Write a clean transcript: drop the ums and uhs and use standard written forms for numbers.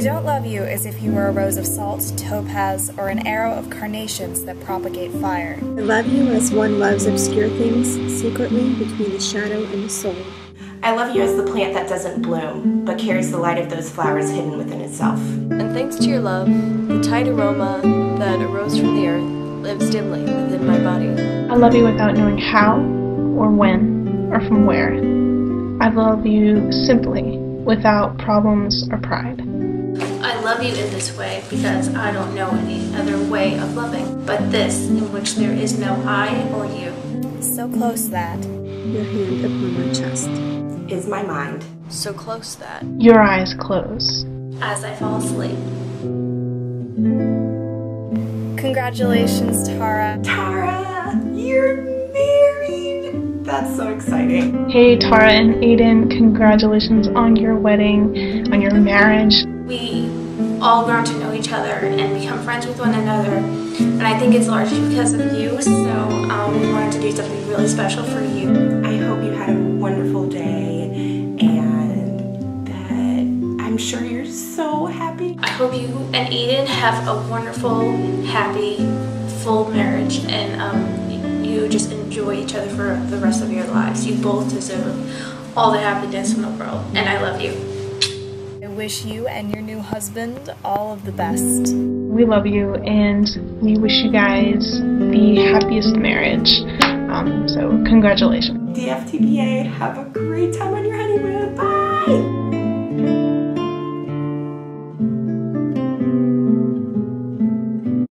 I don't love you as if you were a rose of salt, topaz, or an arrow of carnations that propagate fire. I love you as one loves obscure things, secretly between the shadow and the soul. I love you as the plant that doesn't bloom, but carries the light of those flowers hidden within itself. And thanks to your love, the tight aroma that arose from the earth lives dimly within my body. I love you without knowing how, or when, or from where. I love you simply, without problems or pride. I love you in this way because I don't know any other way of loving but this, in which there is no I or you. So close that your hand upon my chest is my mind. So close that your eyes close as I fall asleep. Congratulations, Tara. Tara, you're married. That's so exciting. Hey, Tara and Aiden, congratulations on your wedding, on your marriage. We all grown to know each other and become friends with one another, and I think it's largely because of you, so we wanted to do something really special for you. I hope you had a wonderful day, and that I'm sure you're so happy. I hope you and Aiden have a wonderful, happy, full marriage, and you just enjoy each other for the rest of your lives. You both deserve all the happiness in the world, and I love you. Wish you and your new husband all of the best. We love you, and we wish you guys the happiest marriage. So congratulations. DFTBA, have a great time on your honeymoon. Bye!